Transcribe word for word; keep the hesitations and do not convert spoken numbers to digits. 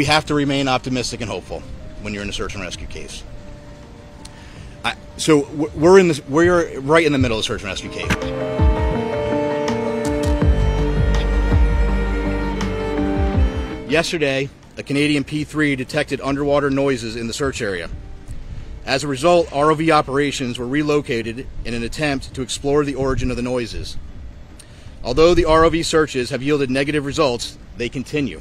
we have to remain optimistic and hopeful when you're in a search and rescue case. I, so we're in this, we're right in the middle of the search and rescue case. Yesterday, a Canadian P three detected underwater noises in the search area. As a result, R O V operations were relocated in an attempt to explore the origin of the noises. Although the R O V searches have yielded negative results, they continue.